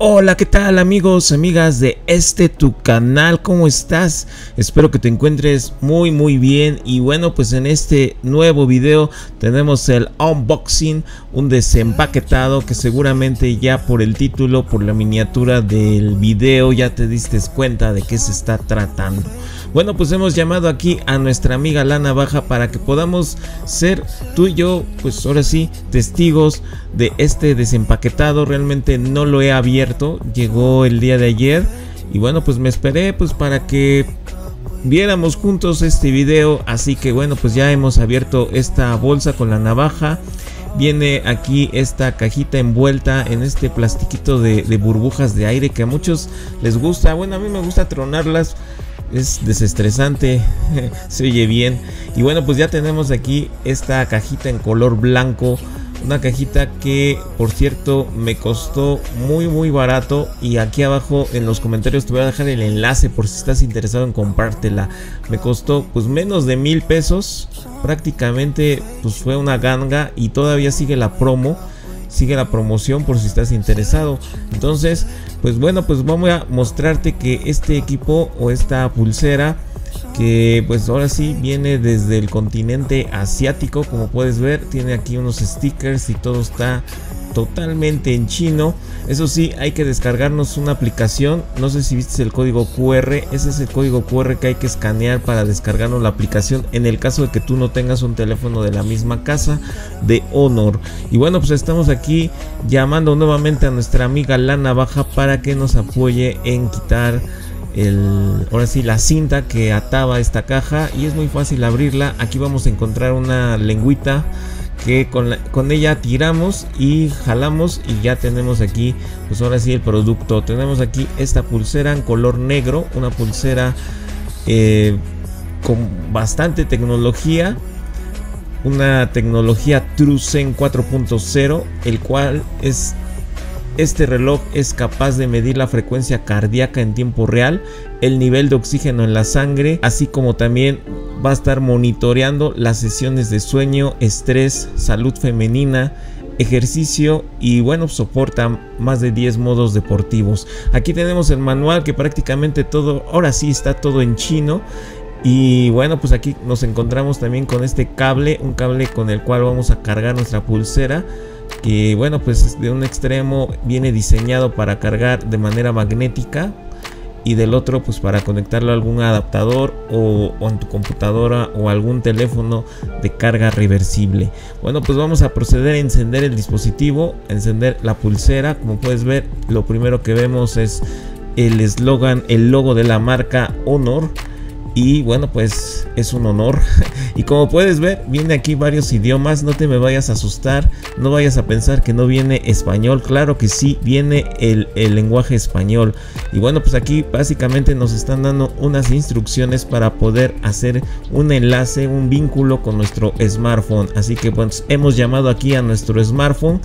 Hola, ¿qué tal amigos, amigas de este tu canal? ¿Cómo estás? Espero que te encuentres muy muy bien. Y bueno, pues en este nuevo video tenemos el unboxing, un desempaquetado que seguramente ya por el título, por la miniatura del video, ya te diste cuenta de qué se está tratando. Bueno, pues hemos llamado aquí a nuestra amiga La Navaja para que podamos ser tú y yo, pues ahora sí, testigos de este desempaquetado. Realmente no lo he abierto, llegó el día de ayer y bueno, pues me esperé pues para que viéramos juntos este video. Así que bueno, pues ya hemos abierto esta bolsa con la navaja. Viene aquí esta cajita envuelta en este plastiquito de burbujas de aire que a muchos les gusta. Bueno, a mí me gusta tronarlas, es desestresante, se oye bien. Y bueno, pues ya tenemos aquí esta cajita en color blanco. Una cajita que, por cierto, me costó muy muy barato. Y aquí abajo en los comentarios te voy a dejar el enlace por si estás interesado en comprártela. Me costó pues menos de 1000 pesos. Prácticamente pues fue una ganga y todavía sigue la promo. Sigue la promoción por si estás interesado. Entonces, pues bueno, pues vamos a mostrarte que este equipo o esta pulsera, que pues ahora sí viene desde el continente asiático, como puedes ver, tiene aquí unos stickers y todo está totalmente en chino. Eso sí, hay que descargarnos una aplicación. No sé si viste el código QR. Ese es el código QR que hay que escanear para descargarnos la aplicación, en el caso de que tú no tengas un teléfono de la misma casa de Honor. Y bueno, pues estamos aquí llamando nuevamente a nuestra amiga La Navaja para que nos apoye en quitar ahora sí, la cinta que ataba esta caja. Y es muy fácil abrirla. Aquí vamos a encontrar una lengüita que con ella tiramos y jalamos y ya tenemos aquí pues ahora sí el producto. Tenemos aquí esta pulsera en color negro, una pulsera con bastante tecnología, una tecnología TruSense 4.0, el cual es... Este reloj es capaz de medir la frecuencia cardíaca en tiempo real, el nivel de oxígeno en la sangre, así como también va a estar monitoreando las sesiones de sueño, estrés, salud femenina, ejercicio y bueno, soporta más de 10 modos deportivos. Aquí tenemos el manual, que prácticamente todo, ahora sí está todo en chino. Y bueno, pues aquí nos encontramos también con este cable, un cable con el cual vamos a cargar nuestra pulsera. Que bueno, pues de un extremo viene diseñado para cargar de manera magnética y del otro pues para conectarlo a algún adaptador o en tu computadora o algún teléfono de carga reversible. Bueno, pues vamos a proceder a encender el dispositivo, encender la pulsera. Como puedes ver, lo primero que vemos es el eslogan, el logo de la marca Honor. Y bueno, pues es un honor. Y como puedes ver, viene aquí varios idiomas. No te me vayas a asustar, no vayas a pensar que no viene español. Claro que sí, viene el lenguaje español. Y bueno, pues aquí básicamente nos están dando unas instrucciones para poder hacer un enlace, un vínculo con nuestro smartphone. Así que pues hemos llamado aquí a nuestro smartphone.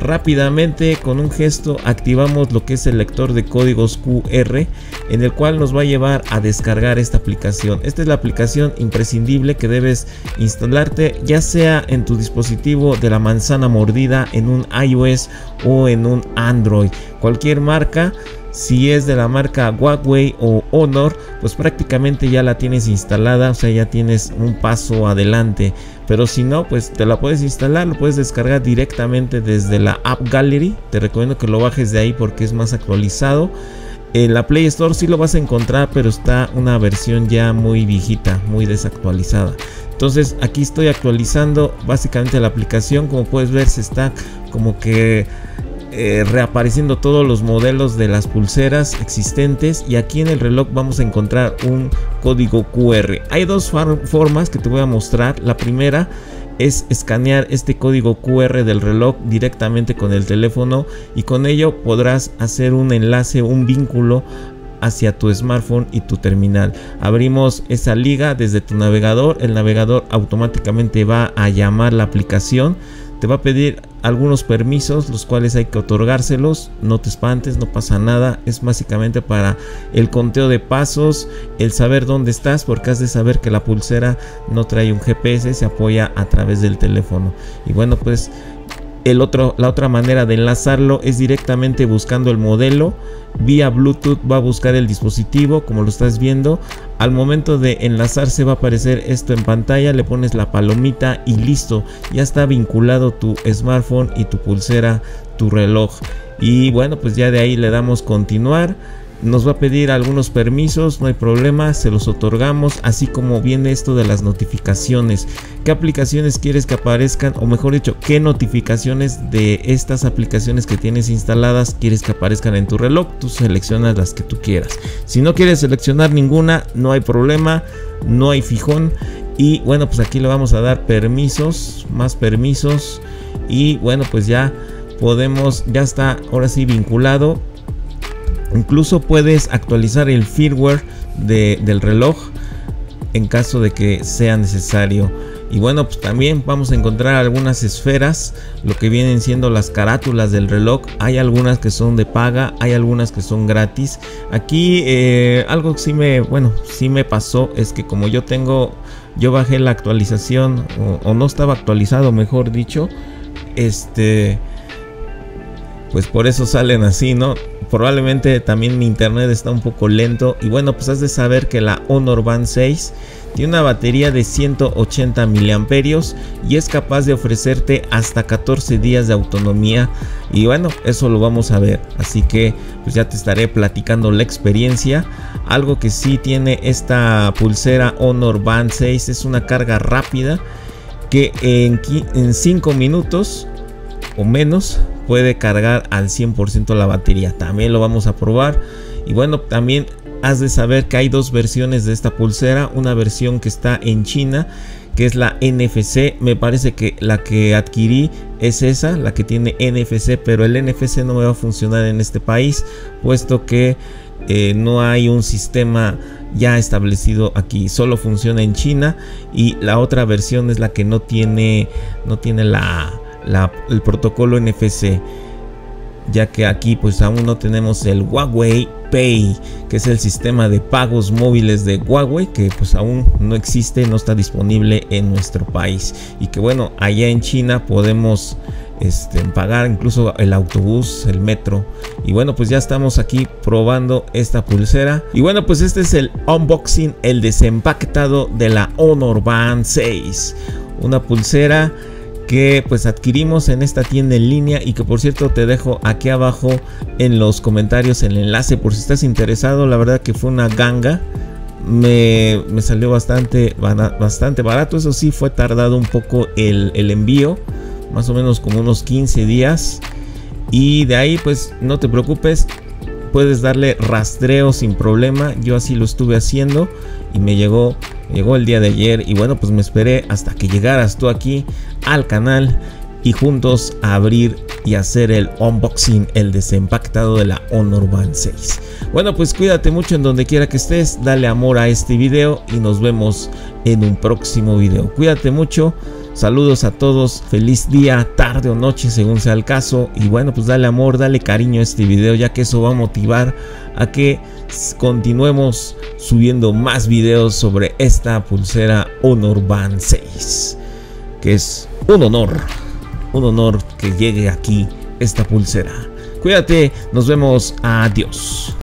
Rápidamente, con un gesto, activamos lo que es el lector de códigos QR, en el cual nos va a llevar a descargar esta aplicación. Esta es la aplicación imprescindible que debes instalarte, ya sea en tu dispositivo de la manzana mordida, en un iOS o en un Android. Cualquier marca, si es de la marca Huawei o Honor, pues prácticamente ya la tienes instalada, o sea, ya tienes un paso adelante. Pero si no, pues te la puedes instalar, lo puedes descargar directamente desde la App Gallery. Te recomiendo que lo bajes de ahí porque es más actualizado. En la Play Store sí lo vas a encontrar, pero está una versión ya muy viejita, muy desactualizada. Entonces aquí estoy actualizando básicamente la aplicación. Como puedes ver, se está como que reapareciendo todos los modelos de las pulseras existentes. Y aquí en el reloj vamos a encontrar un código QR. Hay dos formas que te voy a mostrar. La primera es escanear este código QR del reloj directamente con el teléfono, y con ello podrás hacer un enlace, un vínculo hacia tu smartphone y tu terminal. Abrimos esa liga desde tu navegador. El navegador automáticamente va a llamar la aplicación. Te va a pedir algunos permisos, los cuales hay que otorgárselos. No te espantes, no pasa nada. Es básicamente para el conteo de pasos, el saber dónde estás, porque has de saber que la pulsera no trae un GPS, se apoya a través del teléfono. Y bueno, pues La otra manera de enlazarlo es directamente buscando el modelo. Vía Bluetooth va a buscar el dispositivo, como lo estás viendo. Al momento de enlazarse va a aparecer esto en pantalla, le pones la palomita y listo, ya está vinculado tu smartphone y tu pulsera, tu reloj. Y bueno, pues ya de ahí le damos continuar. Nos va a pedir algunos permisos, no hay problema, se los otorgamos, así como viene esto de las notificaciones. ¿Qué aplicaciones quieres que aparezcan? O mejor dicho, ¿qué notificaciones de estas aplicaciones que tienes instaladas quieres que aparezcan en tu reloj? Tú seleccionas las que tú quieras. Si no quieres seleccionar ninguna, no hay problema, no hay fijón. Y bueno, pues aquí le vamos a dar permisos, más permisos. Y bueno, pues ya podemos, ya está ahora sí vinculado. Incluso puedes actualizar el firmware del reloj en caso de que sea necesario. Y bueno, pues también vamos a encontrar algunas esferas, lo que vienen siendo las carátulas del reloj. Hay algunas que son de paga, hay algunas que son gratis. Aquí algo que sí me pasó es que como yo bajé la actualización o no estaba actualizado, mejor dicho, pues por eso salen así, ¿no? Probablemente también mi internet está un poco lento. Y bueno, pues has de saber que la Honor Band 6 tiene una batería de 180 miliamperios y es capaz de ofrecerte hasta 14 días de autonomía. Y bueno, eso lo vamos a ver, así que pues ya te estaré platicando la experiencia. Algo que sí tiene esta pulsera Honor Band 6 es una carga rápida que en 5 minutos o menos puede cargar al 100% la batería. También lo vamos a probar. Y bueno, también has de saber que hay dos versiones de esta pulsera. Una versión que está en China, que es la NFC. Me parece que la que adquirí es esa, la que tiene NFC, pero el NFC no me va a funcionar en este país, puesto que no hay un sistema ya establecido aquí, solo funciona en China. Y la otra versión es la que no tiene el protocolo NFC, ya que aquí pues aún no tenemos el Huawei Pay, que es el sistema de pagos móviles de Huawei, que pues aún no existe, no está disponible en nuestro país. Y que bueno, allá en China podemos pagar incluso el autobús, el metro. Y bueno, pues ya estamos aquí probando esta pulsera. Y bueno, pues este es el unboxing, el desempaquetado de la Honor Band 6, una pulsera que pues adquirimos en esta tienda en línea. Y que por cierto te dejo aquí abajo en los comentarios el enlace por si estás interesado. La verdad que fue una ganga, me salió bastante barato. Eso sí, fue tardado un poco el envío, más o menos como unos 15 días. Y de ahí pues no te preocupes, puedes darle rastreo sin problema. Yo así lo estuve haciendo y me llegó el día de ayer. Y bueno, pues me esperé hasta que llegaras tú aquí al canal y juntos a abrir y hacer el unboxing, el desempaquetado de la Honor Band 6. Bueno, pues cuídate mucho en donde quiera que estés, dale amor a este video y nos vemos en un próximo video. Cuídate mucho, saludos a todos, feliz día, tarde o noche según sea el caso. Y bueno, pues dale amor, dale cariño a este video, ya que eso va a motivar a que continuemos subiendo más videos sobre esta pulsera Honor Band 6, que es un honor que llegue aquí esta pulsera. Cuídate, nos vemos, adiós.